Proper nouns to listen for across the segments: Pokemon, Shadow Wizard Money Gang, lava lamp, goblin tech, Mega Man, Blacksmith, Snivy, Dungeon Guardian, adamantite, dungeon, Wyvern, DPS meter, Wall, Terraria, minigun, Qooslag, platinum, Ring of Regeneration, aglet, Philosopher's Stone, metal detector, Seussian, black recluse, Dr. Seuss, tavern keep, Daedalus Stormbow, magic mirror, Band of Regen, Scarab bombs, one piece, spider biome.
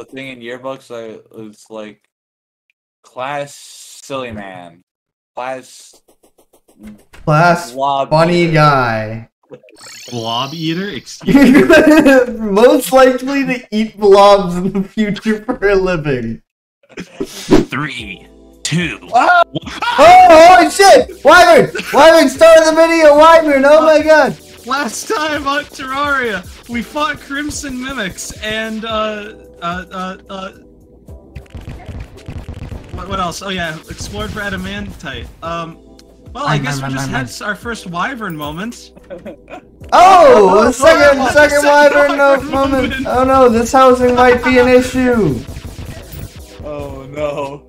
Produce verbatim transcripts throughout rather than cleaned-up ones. the thing in yearbooks that was like class silly man, class class blob funny eater. guy, blob eater. Excuse me. Most likely to eat blobs in the future for a living. Three. Two. Oh, oh, holy shit! Wyvern! Wyvern, start the video, Wyvern! Oh my god! Last time on Terraria, we fought Crimson Mimics and, uh, uh, uh, uh... What, what else? Oh yeah, explored for adamantite. Um, well, I, I guess we just had our first Wyvern moment. Oh! The second, oh, second Wyvern, wyvern moment. moment! Oh no, this housing might be an issue! Oh no.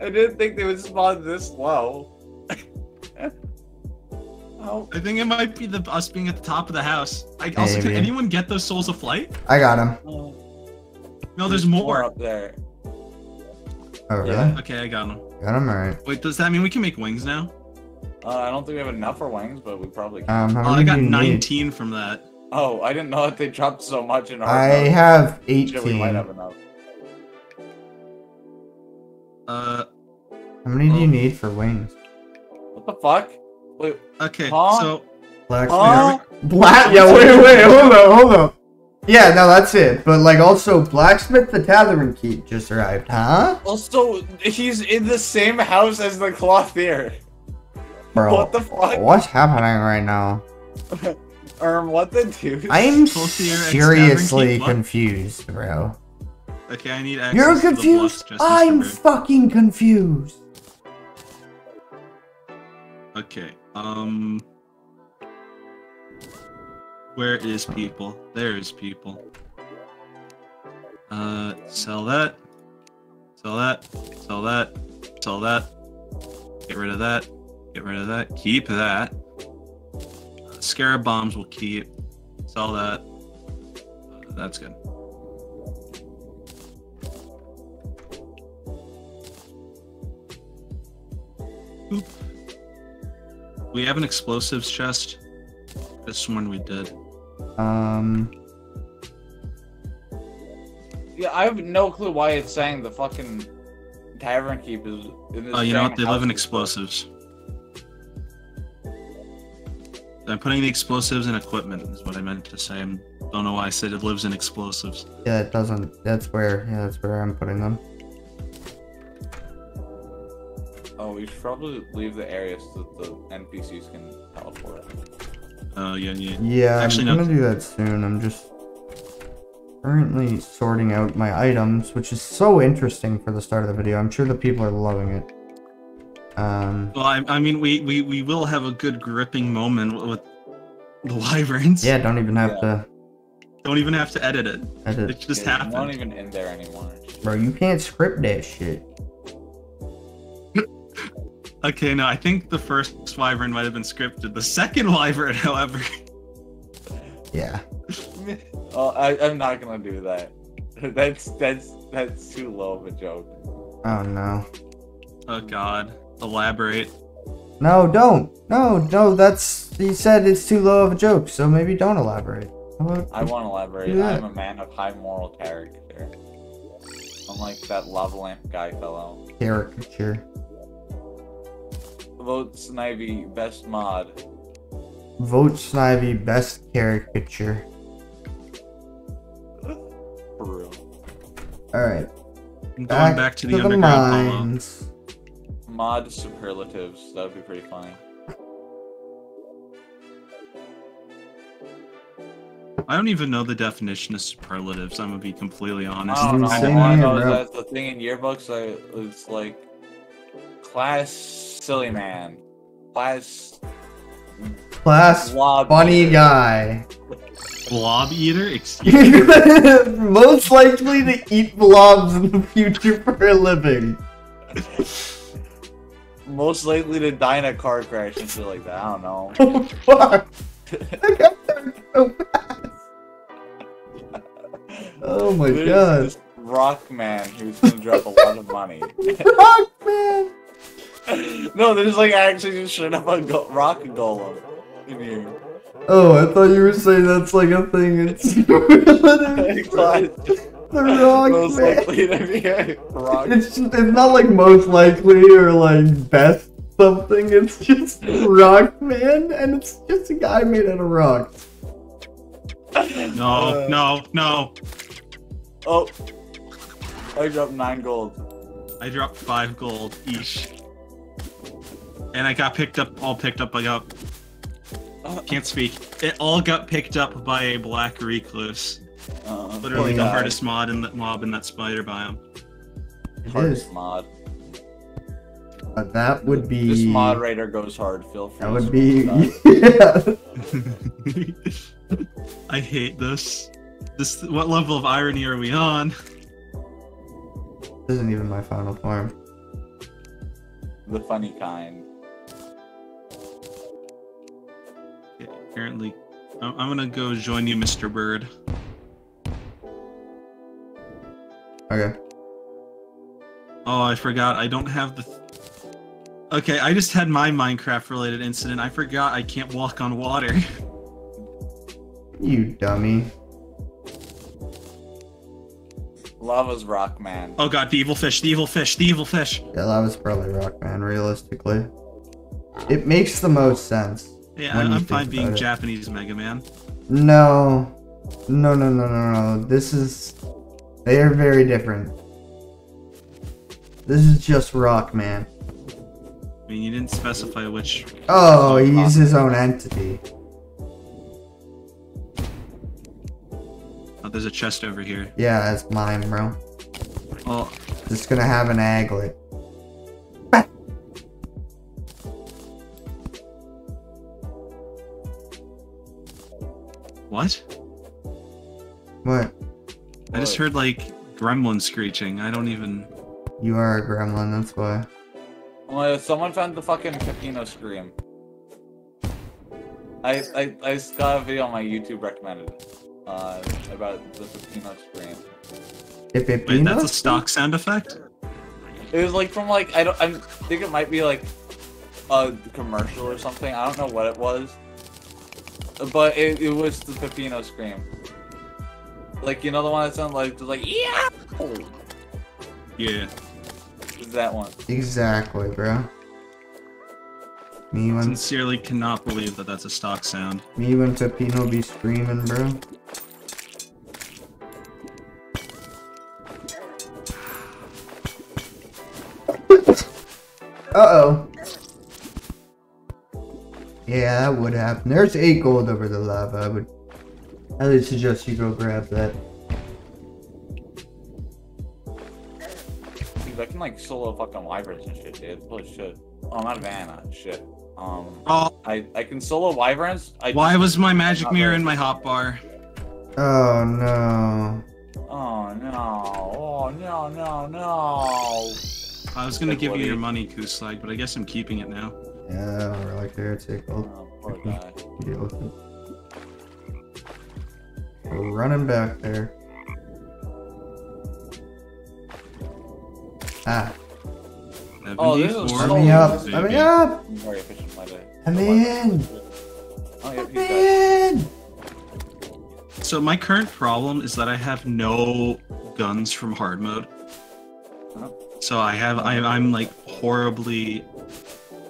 I didn't think they would spawn this low. Oh. I think it might be the us being at the top of the house. I also, can anyone get those souls of flight? I got them. Oh. No, there's, there's more. more up there. Oh really? Yeah. Okay, I got them. Got them, alright. Wait, does that mean we can make wings now? Uh, I don't think we have enough for wings, but we probably can. Um, how oh, I got nineteen need? from that. Oh, I didn't know that they dropped so much in our. I mode. have eighteen. Shit, we might have enough. Uh, How many do you um, need for wings? What the fuck? Wait. Okay, huh? so... Blacksmith. Huh? Black... Yeah, wait, wait, hold on, hold on. Yeah, no, that's it. But, like, also, Blacksmith the Tavern Keep just arrived, huh? Also, he's in the same house as the clothier. Bro, what the fuck? What's happening right now? um, what the dude? I'm seriously confused, bro. Okay, I need access You're confused? To the I'm fucking confused. Okay, um... Where is people? There is people. Uh, sell that. Sell that. Sell that. Sell that. Get rid of that. Get rid of that. Keep that. Uh, Scarab bombs will keep. Sell that. Uh, that's good. We have an explosives chest. This one we did. Um. Yeah, I have no clue why it's saying the fucking tavern keep is. Oh, uh, you know what? They live in explosives. I'm putting the explosives in equipment. Is what I meant to say. I don't know why I said it lives in explosives. Yeah, it doesn't. That's where. Yeah, that's where I'm putting them. Oh, we should probably leave the area so that the N P Cs can teleport. Oh, uh, yeah, yeah. Yeah, Actually, I'm no. gonna do that soon. I'm just currently sorting out my items, which is so interesting for the start of the video. I'm sure the people are loving it. Um, well, I, I mean, we, we, we will have a good gripping moment with the wyverns. Yeah, don't even have yeah. to... Don't even have to edit it. Edit. It just yeah, happened. It's not even in there anymore. Bro, you can't script that shit. Okay, no, I think the first wyvern might have been scripted. The second wyvern, however... Yeah. Well, I, I'm not gonna do that. That's, that's, that's too low of a joke. Oh, no. Oh, God. Elaborate. No, don't. No, no, that's... He said it's too low of a joke, so maybe don't elaborate. About, I won't elaborate. I'm a man of high moral character. Unlike that lava lamp guy fellow. Caricature. Vote Snivy best mod. Vote Snivy best caricature. For real. Alright. Going back, back to, to the, the underground mines. Mod superlatives. That would be pretty funny. I don't even know the definition of superlatives. I'm going to be completely honest. I don't know. I know that's the thing in yearbooks. I, it's like... Class... Silly man. Class... Class funny guy. Blob eater? Excuse me. Most likely to eat blobs in the future for a living. Most likely to die in a car crash and shit like that. I don't know. Oh, fuck. I got there so fast. Oh my There's god. This Rock Man who's gonna drop a lot of money. Rock Man! No, there's like actually just straight up a go rock golem in here. Oh, I thought you were saying that's like a thing. It's The rock most man. likely to be a rock. It's just, it's not like most likely or like best something. It's just Rock Man, and it's just a guy made out of rocks. No, uh, no, no. Oh, I dropped nine gold. I dropped five gold each, and I got picked up. All picked up by up. Can't speak. It all got picked up by a black recluse. Uh, Literally the hardest mod in that mob in that spider biome. It hardest is. mod. Uh, that would be. This moderator goes hard. Feel free. That would be. Yeah. I hate this. This. What level of irony are we on? This isn't even my final form. The funny kind. Okay, apparently, I'm, I'm gonna go join you, Mister Bird. Okay. Oh, I forgot. I don't have the... Th okay, I just had my Minecraft-related incident. I forgot I can't walk on water. You dummy. Lava's Rock Man. Oh god, the evil fish, the evil fish, the evil fish! Yeah, lava's probably Rock Man, realistically. It makes the most sense. Yeah, I'm fine being it. Japanese Mega Man. No. No, no, no, no, no. This is... They are very different. This is just Rock Man. I mean, you didn't specify which... Oh, he's his own entity. Oh, there's a chest over here. Yeah, that's mine, bro. Oh. It's gonna have an aglet. Bah! What? What? I just heard, like, gremlin screeching. I don't even... You are a gremlin, that's why. Well, someone found the fucking Fatino scream. I, I, I just got a video on my YouTube recommended uh, about the Fatino scream. If it Wait, that's a stock sound effect? It was, like, from, like, I don't... I think it might be, like, a commercial or something. I don't know what it was. But it, it was the Fatino scream. Like, you know the one that sounds like, just like, yeah! Yeah. It's that one. Exactly, bro. Me when... Sincerely cannot believe that that's a stock sound. Me when Pepino be screaming, bro. Uh-oh. Yeah, that would happen. There's eight gold over the lava, I would... I would suggest you go grab that. Dude, I can like solo fucking wyverns and shit, dude. Holy shit. Oh, I'm out of mana. Shit. Um, oh. I, I can solo wyverns. I Why was my magic mirror in my hotbar? Oh, no. Oh, no. Oh, no, no, no. I was gonna give you your money, Qooslag, but I guess I'm keeping it now. Yeah, we're like there. Take all. Oh, poor guy. Deal with it. We're running back there. Ah. Oh, this is Let me up. Let me up. I'm in. I'm in. So my current problem is that I have no guns from hard mode. So I have. I, I'm like horribly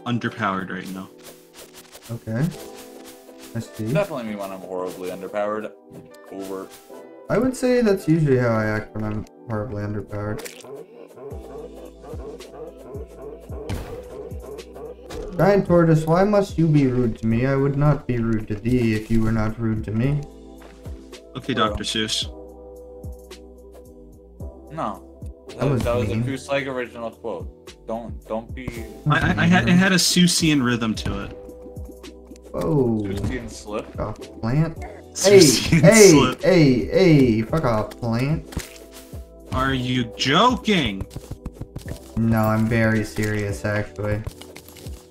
underpowered right now. Okay. Definitely me when I'm horribly underpowered. Over. I would say that's usually how I act when I'm horribly underpowered. Giant Tortoise, why must you be rude to me? I would not be rude to thee if you were not rude to me. Okay, Doctor Seuss. No. That, that was, that was a Qooslag original quote. Don't, don't be... I, I, I had, it had a Seussian rhythm to it. Oh, slip. Fuck off, plant. Hey, hey, slip. hey, hey, fuck off, plant. Are you joking? No, I'm very serious, actually.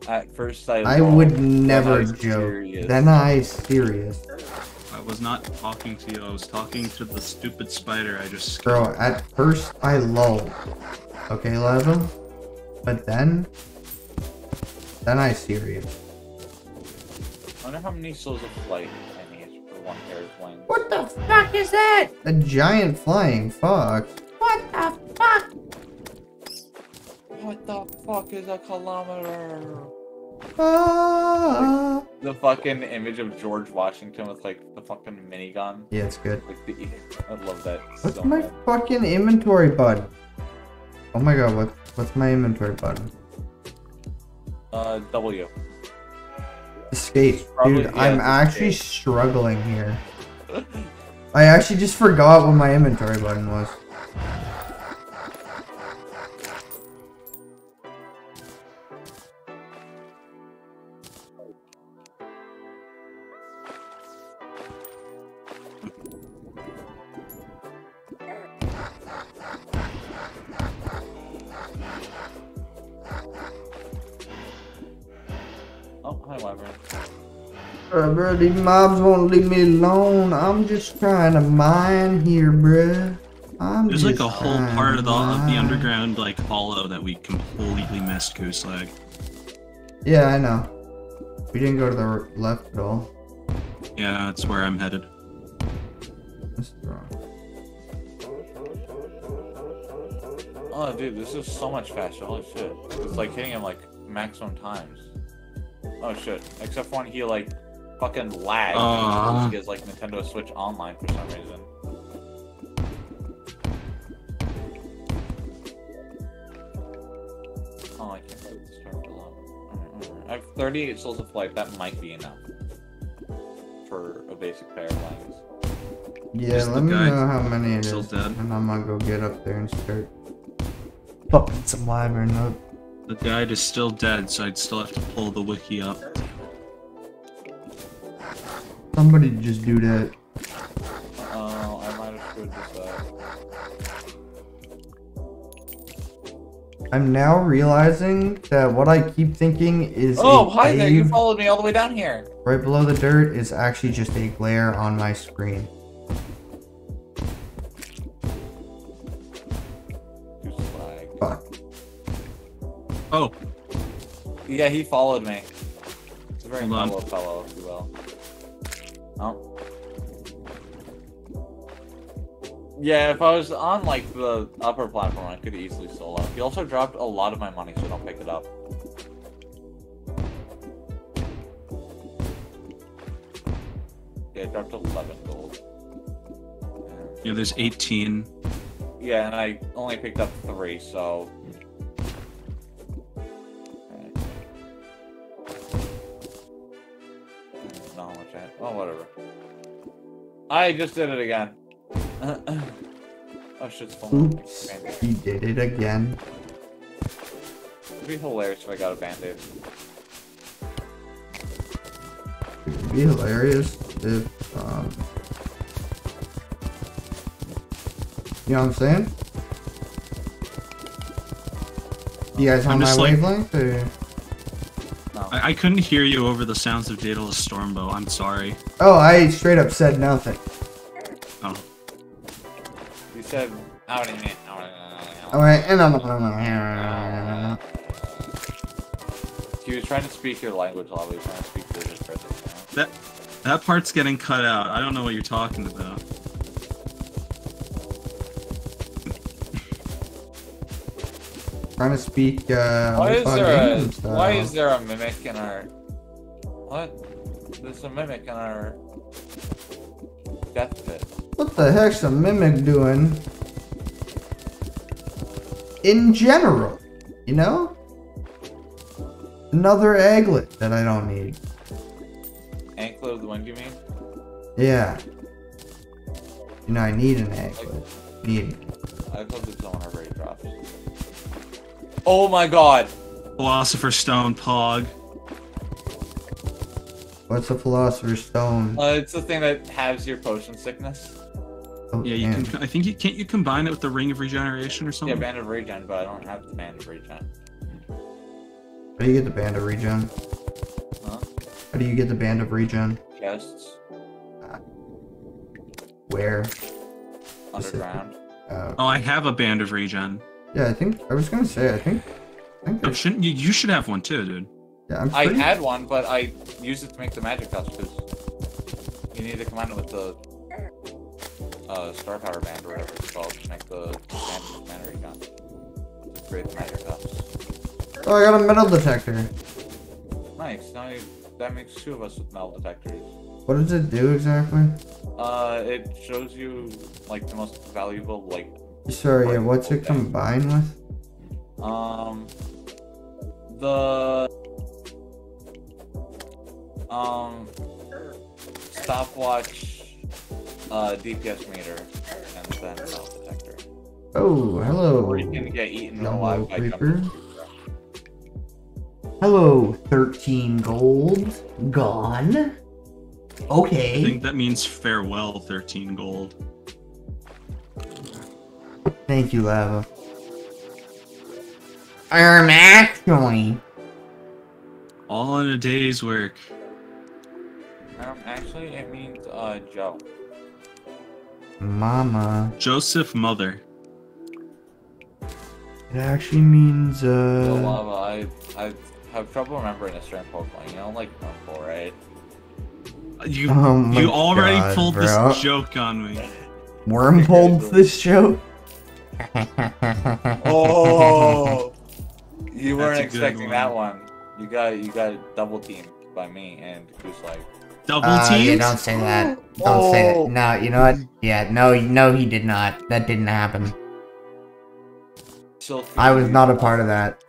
At first I I would never joke. Serious. Then I serious. I was not talking to you, I was talking to the stupid spider I just... Bro, at first I lulled. Okay, level. But then... Then I serious. I wonder how many souls of flight I need for one pair of wings. What the fuck is that? A giant flying fox. What the fuck? What the fuck is a kilometer? Ah. Like the fucking image of George Washington with like the fucking minigun. Yeah, it's good. Like the, I love that. What's so my bad. fucking inventory button? Oh my god, what what's my inventory button? Uh, W. Escape. Probably, Dude, yeah, I'm actually escape. struggling here. I actually just forgot what my inventory button was. Bro, these mobs won't leave me alone. I'm just trying to mine here, bruh. I'm There's just like a whole part of the, of the underground like hollow that we completely missed, Qooslag. Yeah, I know. We didn't go to the left at all. Yeah, that's where I'm headed. That's wrong. Oh, dude, this is so much faster. Holy shit. It's like hitting him like maximum times. Oh shit. Except for when he like fucking lag uh, because like Nintendo Switch Online for some reason. Oh, I can't let this start too long. I have thirty-eight souls of flight. That might be enough for a basic pair of legs. Yeah, Just let me know how many it is, dead. and I'm gonna go get up there and start popping some Wyvern up. The guide is still dead, so I'd still have to pull the wiki up. Somebody just do that. Oh, I might have screwed this up. I'm now realizing that what I keep thinking is. Oh, hi there! You followed me all the way down here. Right below the dirt is actually just a glare on my screen. Fuck. Oh. Yeah, he followed me. It's a very mellow fellow, if you will. Oh. Yeah, if I was on like the upper platform, I could easily solo. He also dropped a lot of my money, so don't pick it up. Yeah, it dropped eleven gold. Yeah, there's eighteen. Yeah, and I only picked up three, so. Oh, whatever. I just did it again. Oh, shit's falling. Oops, he did it again. It'd be hilarious if I got a bandit. It'd be hilarious if, um... you know what I'm saying? You guys on my wavelength, like... or...? I, I couldn't hear you over the sounds of Daedalus Stormbow, I'm sorry. Oh, I straight up said nothing. Oh. You said... Alright, and I'm... He was trying to speak your language while he was trying to speak to this person. That, that part's getting cut out, I don't know what you're talking about. Trying to speak, uh, why is, there a, why is there a mimic in our... What? There's a mimic in our... death pit. What the heck's a mimic doing? In general, you know? Another aglet that I don't need. Anklet of the wind, you mean? Yeah. You know, I need an aglet. I, need. I thought the zone already dropped. Oh my god! Philosopher's Stone, Pog. What's a Philosopher's Stone? Uh, it's the thing that halves your potion sickness. Oh, yeah, you man. can. I think you can't. You combine it with the Ring of Regeneration or something. Yeah, Band of Regen, but I don't have the Band of Regen. How do you get the Band of Regen? Huh? How do you get the Band of Regen? Chests. Uh, where? Underground. Uh, oh, I have a Band of Regen. Yeah, I think I was gonna say I think. I think no, shouldn't you? You should have one too, dude. Yeah, I'm. Pretty... I had one, but I used it to make the magic touch because. You need to combine it with the uh, star power band or whatever it's called to make the bandit regen gun. Great matter cups. Oh, I got a metal detector. Nice. Now you, that makes two of us with metal detectors. What does it do exactly? Uh, it shows you like the most valuable like. Sorry, yeah, what's it combined with? Um, the um stopwatch, uh, D P S meter, and then metal detector. Oh, hello. Or you can get eaten alive by jumping. Hello, thirteen gold. Gone. Okay. I think that means farewell, thirteen gold. Thank you, Lava. I'm actually... all in a day's work. Um, actually, it means, uh, Joe. Mama. Joseph Mother. It actually means, uh... Yo, Lava, I... I... have trouble remembering a certain Pokemon, you know, like Rumble, right? You oh you already God, pulled bro. this joke on me. Worm pulled this joke? Oh, you That's weren't expecting one. that one. You got you got double teamed by me and Qooslag. Double uh, teamed? Yeah, don't say that. Don't oh. say that. No, you know what? Yeah, no, no, he did not. That didn't happen. So I was not a part of that.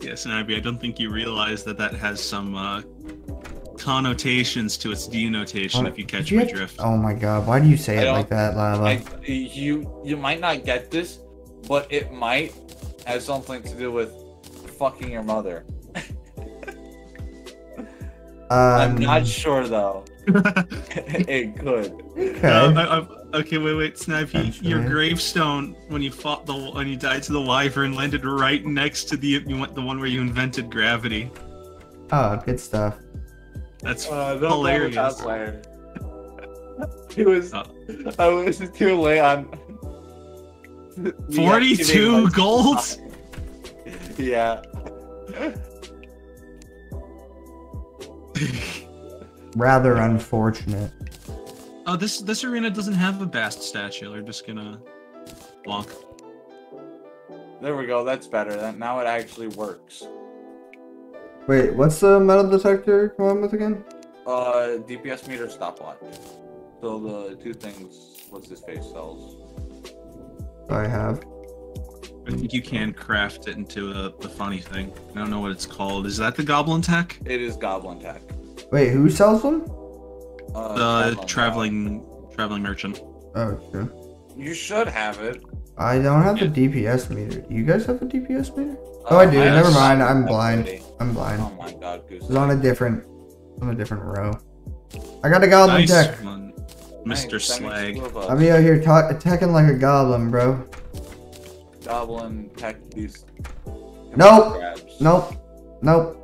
Yes, and Ivy, I don't think you realize that that has some uh, connotations to its denotation, if you catch my drift. Oh my god, why do you say it like that, Lava? I, you, you might not get this, but it might have something to do with fucking your mother. um, I'm not sure, though. It could. Okay. Uh, I, I, Okay, wait, wait, Snivy. Your gravestone when you fought the when you died to the Wyvern landed right next to the you went the one where you invented gravity. Oh, good stuff. That's uh, hilarious. That was it was. Uh, I was too late on. Forty-two golds. Yeah. Rather unfortunate. Oh, this this arena doesn't have a Bast statue. They're just gonna walk. There we go. That's better. That now it actually works. Wait, what's the metal detector come on with again? Uh, D P S meter, stopwatch. So the two things. What's his face sells? I have. I think you can craft it into a the funny thing. I don't know what it's called. Is that the goblin tech? It is goblin tech. Wait, who sells them? Uh, the traveling out. traveling merchant. Oh, okay. You should have it. I don't have yeah. the D P S meter. You guys have the D P S meter? Oh, uh, I do. I Never mind. I'm blind. City. I'm blind. Oh my god, Goose. It's on a different, on a different row. I got a goblin nice tech. One. Mister Nice, Slag. I'll be out here ta attacking like a goblin, bro. Goblin tech these. Nope. Grabs. Nope. Nope.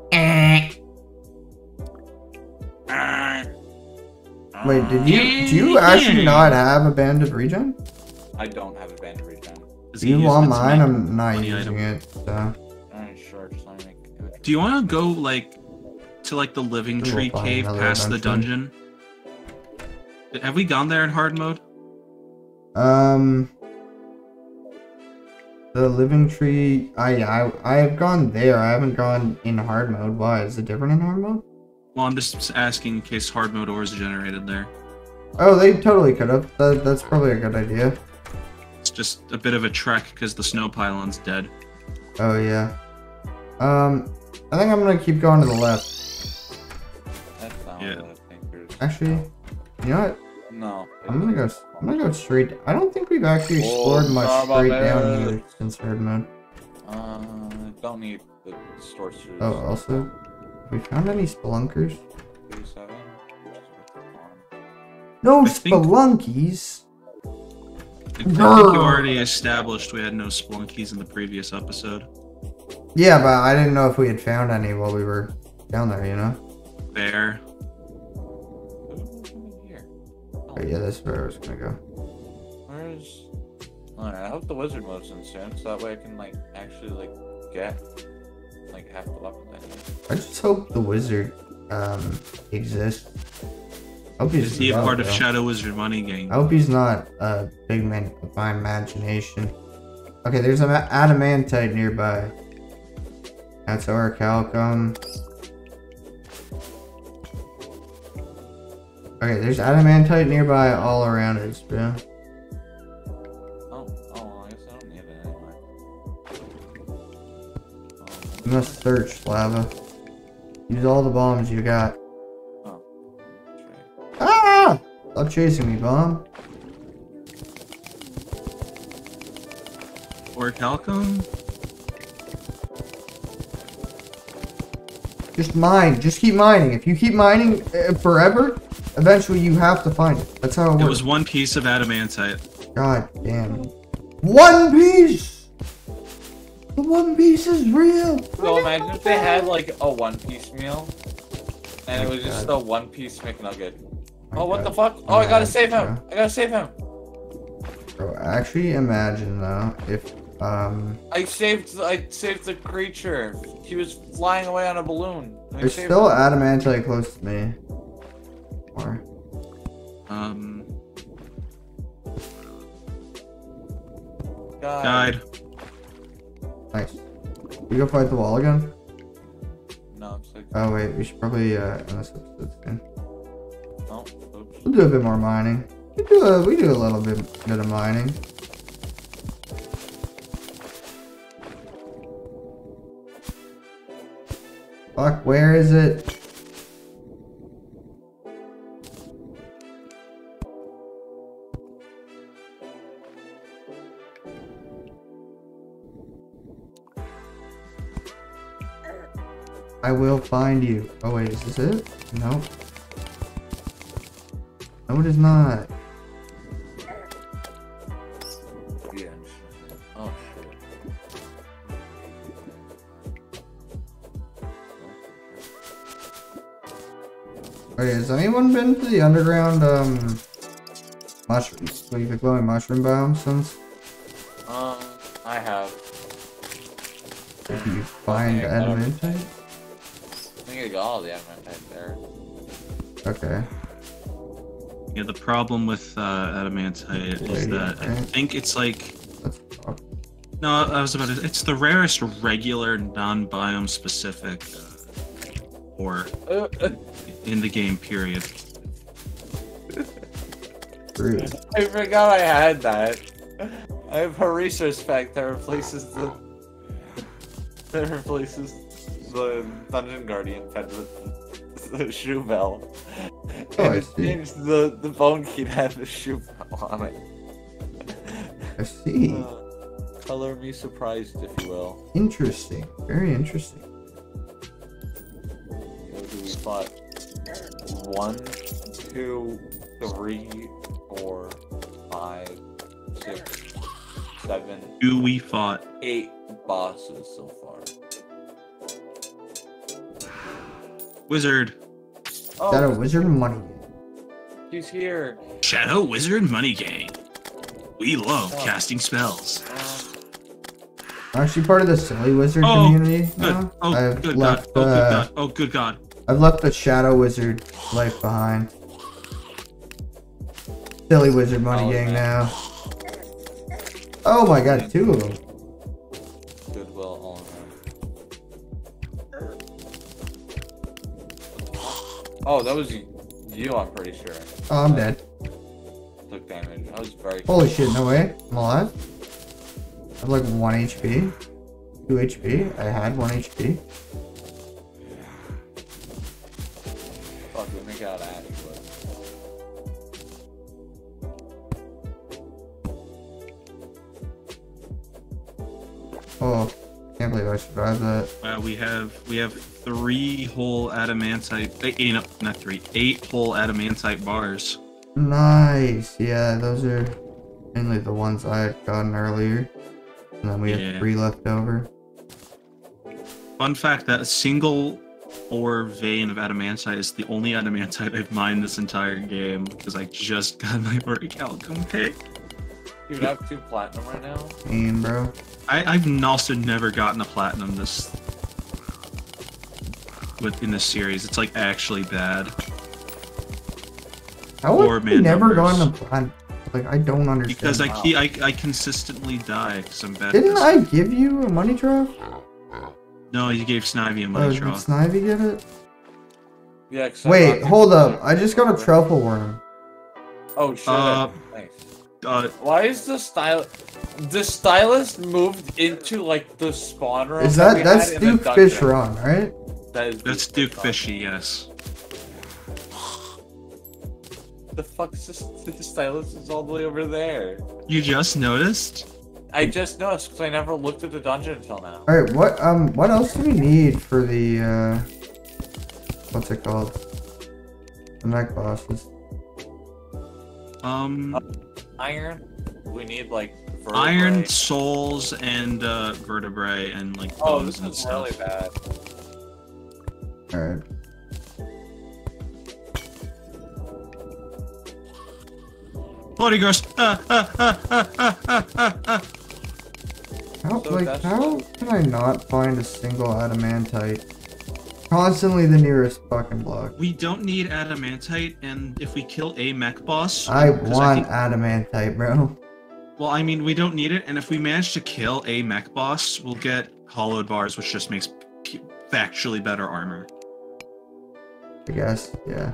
Wait, did you do you actually not have a band of regen? I don't have a band of regen. You want mine? I'm not using it. So. Do you want to go like to like the living tree cave past the dungeon? Have we gone there in hard mode? Um, the living tree. I I I have gone there. I haven't gone in hard mode. Why? Is it different in hard mode? Well, I'm just asking in case hard mode ores are generated there. Oh, they totally could have. That, that's probably a good idea. It's just a bit of a trek because the snow pylon's dead. Oh, yeah. Um, I think I'm going to keep going to the left. That's not yeah. what I think there's... Actually, you know what? No. I'm going to go I'm gonna go straight... I don't think we've actually explored oh, much straight down here since hard mode. Uh, don't need the sorcerers. Oh, also... we found any spelunkers? No I spelunkies! Think, I think you already established we had no spelunkies in the previous episode. Yeah, but I didn't know if we had found any while we were down there, you know? There. Oh, yeah, that's where I was gonna go. Where's... Alright, I hope the wizard moves in soon, so that way I can, like, actually, like, get... like half the weapons. I just hope the wizard um, exist. I hope he's Is he a part of Shadow Wizard Money Gang? I hope he's not a uh, big man of my imagination. Okay, there's an adamantite nearby. That's our Calcum. Okay, there's adamantite nearby all around us, bro. Oh, oh, I guess I don't need it anyway. Oh. You must search, Lava. Use all the bombs you got. Oh. Right. Ah! Stop chasing me, bomb. Or Calcum? Just mine. Just keep mining. If you keep mining uh, forever, eventually you have to find it. That's how it works. It was one piece of adamantite. God damn. One piece! The one piece is real! So imagine if they had like a one piece meal and oh, it was God. Just the one piece McNugget. Oh, oh what God. The fuck? Oh, imagine, I gotta save him! Bro. I gotta save him! Bro, actually imagine though, if Um, I saved I saved the creature. He was flying away on a balloon. I there's still him. Adamantite close to me. Or, um, died. Nice. We go fight the wall again? No, I'm sick. Oh wait, we should probably uh end this episode soon. Oh, oops. We'll do a bit more mining. We do a we do a little bit bit of mining. Fuck, where is it? I will find you. Oh wait, is this it? Nope. No, it is not. Wait, has anyone been to the underground, um, mushrooms? Like the glowing mushroom biome since? Um, I have. Did you find adamantite? I think I got all the adamantite there. Okay. Yeah, the problem with, uh, adamantite okay, is that okay. I think it's like... That's no, I was about to... It's the rarest regular non-biome specific, uh, ore. Uh, uh. In the game, period. I forgot I had that. I have a resource pack that replaces the that replaces the dungeon guardian fed with the shoe bell. Oh, I see. It changed the the bone key to have the shoe bell on it. I see. Uh, color me surprised, if you will. Interesting. Very interesting. But One, two, three, four, five, six, seven. Do we fought eight bosses so far? Wizard. Oh. Shadow Wizard Money Gang. He's here. Shadow Wizard Money Gang. We love oh. casting spells. Aren't you part of the silly wizard oh, community? Good. No? Oh, I've good left, God. Uh... oh, good God. Oh, good God. I've left the Shadow Wizard life behind. Silly Wizard Money Gang now. Oh my god, two of them. Goodwill all around. Oh, that was you, I'm pretty sure. Oh, I'm dead. Took damage. I was very Holy shit, no way. I'm alive. I have like one H P. two H P. I had one H P. Got out of it. Oh, can't believe I survived that. Uh, we have we have three whole adamantite. Eight, no, not three. Eight whole adamantite bars. Nice. Yeah, those are mainly the ones I had gotten earlier, and then we yeah. have three left over. Fun fact: that a single or vein of adamantite is the only adamantite I've mined this entire game because I just got my Calcum pick. Dude, I have two platinum right now. Damn, bro. I, I've also never gotten a platinum this. with in this series. It's like actually bad. How have we never numbers. gone to plan? Like, I don't understand. Because I, keep, I I consistently die because I'm bad. Didn't I give you a money draw? No, you gave Snivy a money uh, draw. Did Snivy give it? Yeah. Wait, hold up! I just got a truffle worm. Oh shit! Uh, nice. Uh, Why is the style? The stylist moved into like the spawn room. Is that, that that's Duke Fish Run, right? That is that's Duke Fishy, yes. The fuck's this? The stylist is all the way over there. You just noticed? I just noticed because I never looked at the dungeon until now. All right, what um, what else do we need for the uh, what's it called? The mech bosses. Um, uh, iron. We need like vertebrae. Iron souls and uh, vertebrae and like oh, bones and stuff. Oh, this is really bad. All right. Bloody gross! Ah, ah, ah, ah, ah, ah, ah, ah. How, so like, how can I not find a single adamantite? Constantly the nearest fucking block. We don't need adamantite, and if we kill a mech boss... I want I think... adamantite, bro. Well, I mean, we don't need it, and if we manage to kill a mech boss, we'll get hollowed bars, which just makes factually better armor. I guess, yeah.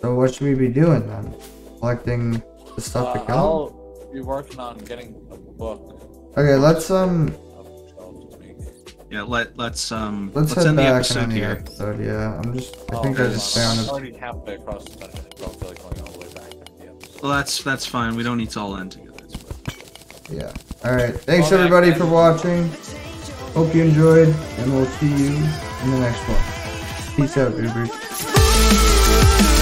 So what should we be doing then? Collecting the stuff uh, to kill? I'll be working on getting a book. Okay, let's um. Yeah, let let's um. Let's, let's end the episode here. Episode, yeah, I'm just. I oh, think I just found it. Already halfway across the dungeon. I don't feel like going all the way back to the episode. Well, that's that's fine. We don't need to all end together. Yeah. All right. Thanks all everybody back, for watching. Hope you enjoyed, and we'll see you in the next one. Peace out, Ubers.